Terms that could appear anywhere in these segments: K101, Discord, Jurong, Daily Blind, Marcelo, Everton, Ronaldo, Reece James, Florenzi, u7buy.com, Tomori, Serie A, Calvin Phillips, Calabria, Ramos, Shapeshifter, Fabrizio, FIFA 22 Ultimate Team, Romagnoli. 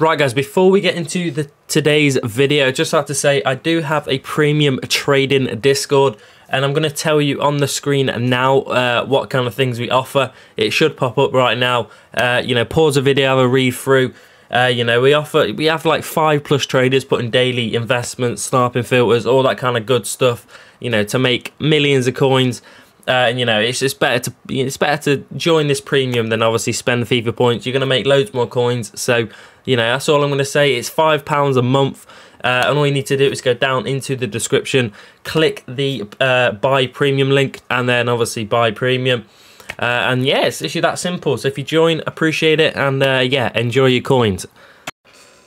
Right guys, before we get into today's video, I just have to say I do have a premium trading Discord, and I'm going to tell you on the screen now what kind of things we offer. It should pop up right now. You know, pause the video, have a read through. You know, we have like 5+ traders putting daily investments, sniping filters, all that kind of good stuff, you know, to make millions of coins. And you know, it's better to join this premium than obviously spend FIFA points. You're going to make loads more coins. So, you know, that's all I'm going to say. It's £5 a month. And all you need to do is go down into the description, click the buy premium link, and then obviously buy premium. And yeah, it's literally that simple. So if you join, appreciate it, and yeah, enjoy your coins.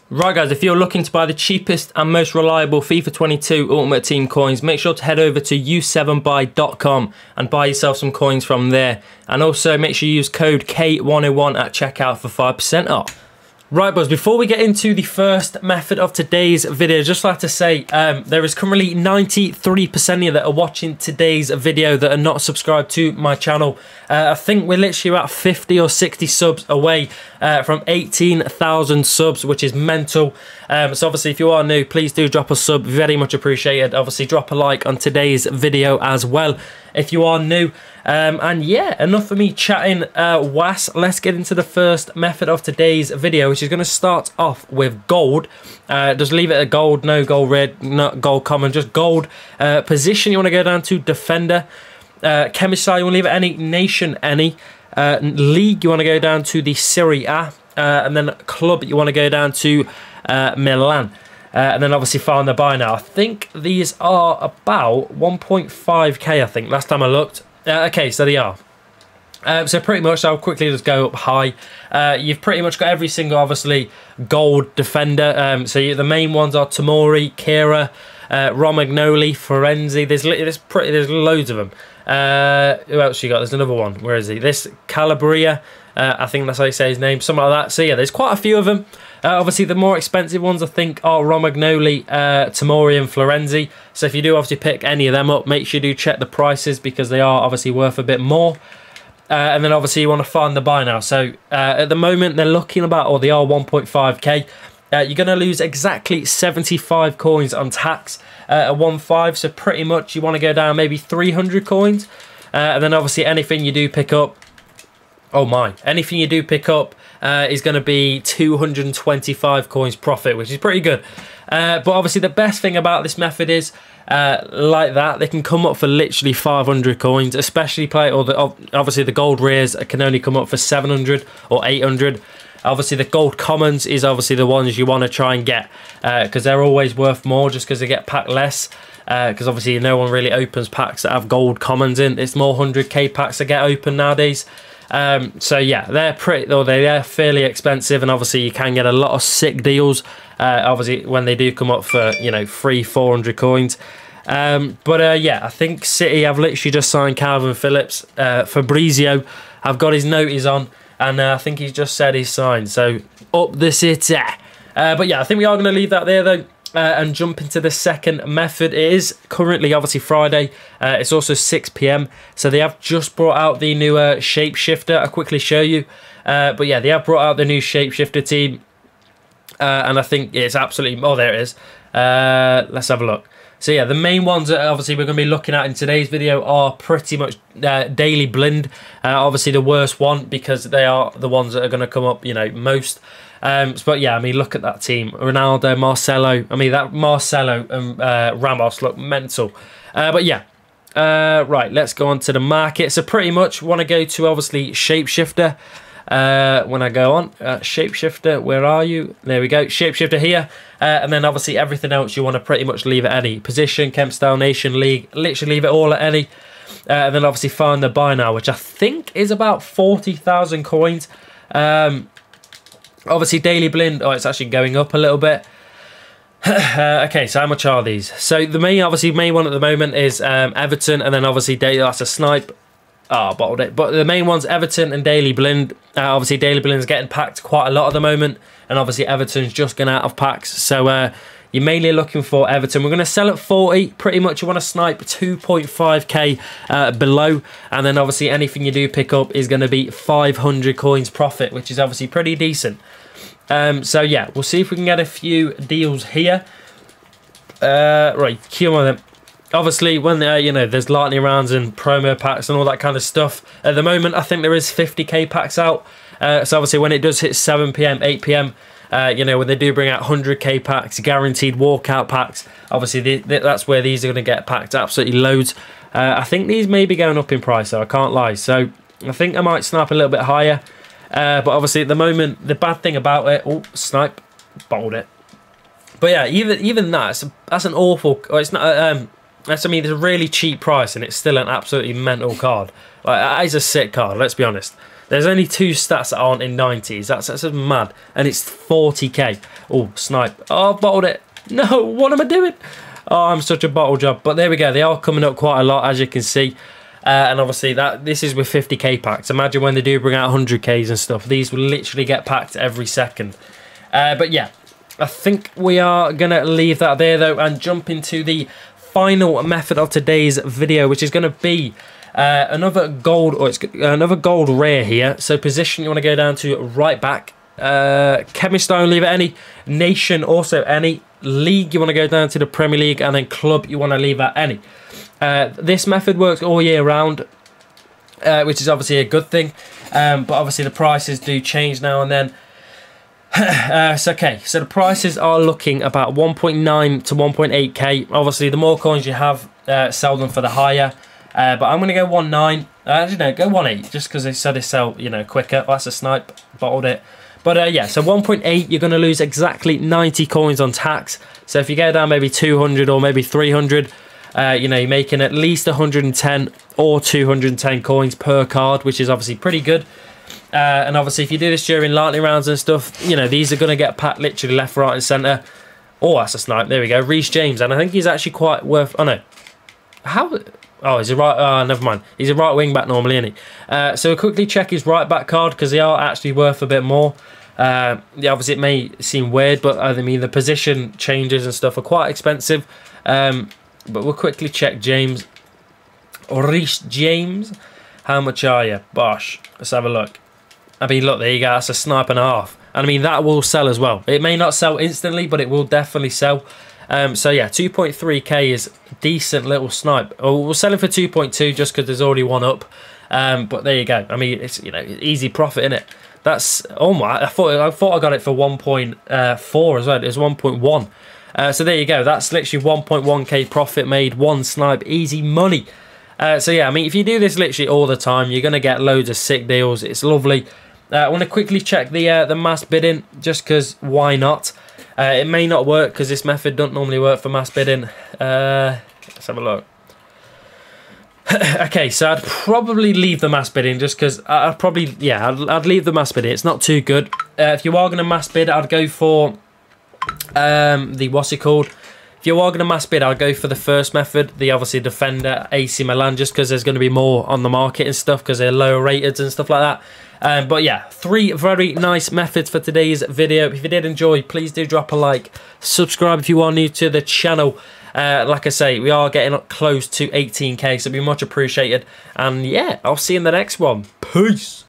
Right guys, if you're looking to buy the cheapest and most reliable FIFA 22 Ultimate Team coins, make sure to head over to u7buy.com and buy yourself some coins from there. And also make sure you use code K101 at checkout for 5% off. Right boys, before we get into the first method of today's video, just like to say there is currently 93% of you that are watching today's video that are not subscribed to my channel. I think we're literally about 50 or 60 subs away from 18,000 subs, which is mental. So obviously if you are new, please do drop a sub, very much appreciated. Obviously drop a like on today's video as well if you are new. And yeah, enough of me chatting was, let's get into the first method of today's video, which is going to start off with gold. Just leave it at gold, no gold red, not gold common, just gold. Position you want to go down to defender. Chemistry style, you want to leave it any, nation any. League you want to go down to the Serie A, and then club you want to go down to Milan. And then obviously find the buy now. I think these are about 1.5k, I think, last time I looked. Okay, so they are. So pretty much, I'll quickly just go up high. You've pretty much got every single, obviously, gold defender. So the main ones are Tomori, Kira, Romagnoli, Florenzi. There's loads of them. Who else you got? There's another one. Where is he? This Calabria. I think that's how you say his name. Something like that. So yeah, there's quite a few of them. Obviously, the more expensive ones, I think, are Romagnoli, Tomori and Florenzi. So if you do obviously pick any of them up, make sure you do check the prices because they are obviously worth a bit more. And then obviously you want to find the buy now. So at the moment, they're looking about, or they are 1.5k. You're going to lose exactly 75 coins on tax at 1.5. So pretty much you want to go down maybe 300 coins. And then obviously anything you do pick up, oh my, anything you do pick up is going to be 225 coins profit, which is pretty good. But obviously the best thing about this method is, like that, they can come up for literally 500 coins, especially play, or obviously the gold rares can only come up for 700 or 800. Obviously the gold commons is obviously the ones you want to try and get because they're always worth more just because they get packed less. Because obviously no one really opens packs that have gold commons in. It's more 100k packs that get open nowadays. So yeah, they're fairly expensive, and obviously you can get a lot of sick deals obviously when they do come up for, you know, 300-400 coins. But yeah, I think City have literally just signed Calvin Phillips. Fabrizio, I've got his notice on, and I think he's just said he's signed, so up the City. But yeah, I think we are going to leave that there though. And jump into the second method. It is currently obviously Friday. It's also 6 p.m. so they have just brought out the new Shapeshifter. I'll quickly show you, but yeah, they have brought out the new Shapeshifter team, and I think it's absolutely, oh there it is, let's have a look. So yeah, the main ones that obviously we're going to be looking at in today's video are pretty much Daily Blind, obviously the worst one because they are the ones that are going to come up, you know, most. But yeah, I mean, look at that team. Ronaldo, Marcelo, I mean, that Marcelo and Ramos look mental. But yeah, right, let's go on to the market. So pretty much want to go to obviously Shapeshifter. When I go on Shapeshifter, where are you? There we go, Shapeshifter here. And then obviously everything else you want to pretty much leave at any. Position, camp style, nation, league, literally leave it all at any. And then obviously find the buy now, which I think is about 40,000 coins. Obviously Daily Blind, oh, it's actually going up a little bit. Okay, so how much are these? So the main one at the moment is Everton, and then obviously that's a snipe. Oh, bottled it. But the main ones, Everton and Daily Blind. Obviously, Daily Blind's getting packed quite a lot at the moment. And obviously, Everton's just gone out of packs. So, you're mainly looking for Everton. We're going to sell at 40. Pretty much, you want to snipe 2.5k below. And then, obviously, anything you do pick up is going to be 500 coins profit, which is obviously pretty decent. So yeah, we'll see if we can get a few deals here. Right, queue on them. Obviously, when you know, there's lightning rounds and promo packs and all that kind of stuff. At the moment, I think there is 50k packs out. So obviously, when it does hit 7 PM, 8 PM, you know, when they do bring out 100k packs, guaranteed walkout packs, obviously that's where these are going to get packed. Absolutely loads. I think these may be going up in price, though, I can't lie. So I think I might snipe a little bit higher. But obviously, at the moment, the bad thing about it, oh, snipe, bowled it. But yeah, even that, that's an awful. It's not. That's, I mean, it's a really cheap price, and it's still an absolutely mental card. Like, that is a sick card. Let's be honest. There's only two stats that aren't in 90s. That's mad, and it's 40k. Oh, snipe! Oh, bottled it. No, what am I doing? Oh, I'm such a bottle job. But there we go. They are coming up quite a lot, as you can see. And obviously, this is with 50k packs. Imagine when they do bring out 100ks and stuff. These will literally get packed every second. But yeah, I think we are gonna leave that there though, and jump into the final method of today's video, which is going to be another gold, or it's another gold rare here. So position, you want to go down to right back, chemist I don't leave it any, nation also any, league you want to go down to the Premier League, and then club you want to leave at any. This method works all year round, which is obviously a good thing, but obviously the prices do change now and then. So okay, so the prices are looking about 1.9 to 1.8k. Obviously, the more coins you have, sell them for the higher. But I'm going to go 1.9. Actually, no, go 1.8, just because they said they sell, you know, quicker. Well, that's a snipe, bottled it. But yeah, so 1.8, you're going to lose exactly 90 coins on tax. So if you go down maybe 200 or maybe 300, you know, you're making at least 110 or 210 coins per card, which is obviously pretty good. And obviously, if you do this during lightning rounds and stuff, you know, these are going to get packed literally left, right and centre. Oh, that's a snipe. There we go. Reece James. And I think he's actually quite worth... Oh, no. How... Oh, he's a right... Oh, never mind. He's a right wing back normally, isn't he? So we'll quickly check his right back card, because they are actually worth a bit more. Yeah, obviously, it may seem weird, but I mean, the position changes and stuff are quite expensive. But we'll quickly check James. Reece James. How much are you? Bosh. Let's have a look. I mean, look, there you go. That's a snipe and a half. And I mean, that will sell as well. It may not sell instantly, but it will definitely sell. So yeah, 2.3k is decent little snipe. Oh, we'll sell it for 2.2 just because there's already one up. But there you go. I mean, it's, you know, easy profit, isn't it? That's, oh my, I thought I got it for 1.4 as well. It was 1.1. So there you go. That's literally 1.1k profit made. One snipe, easy money. So yeah, I mean, if you do this literally all the time, you're going to get loads of sick deals. It's lovely. I want to quickly check the mass bidding, just because why not? It may not work, because this method doesn't normally work for mass bidding. Let's have a look. Okay, so I'd probably leave the mass bidding, just because I'd probably, yeah, I'd leave the mass bidding. It's not too good. If you are going to mass bid, I'd go for the, what's it called? If you are going to mass bid, I'd go for the first method, the obviously defender, AC Milan, just because there's going to be more on the market and stuff, because they're lower rated and stuff like that. But yeah, three very nice methods for today's video. If you did enjoy, please do drop a like, subscribe if you are new to the channel. Like I say, we are getting up close to 18k, so it'd be much appreciated. And yeah, I'll see you in the next one. Peace.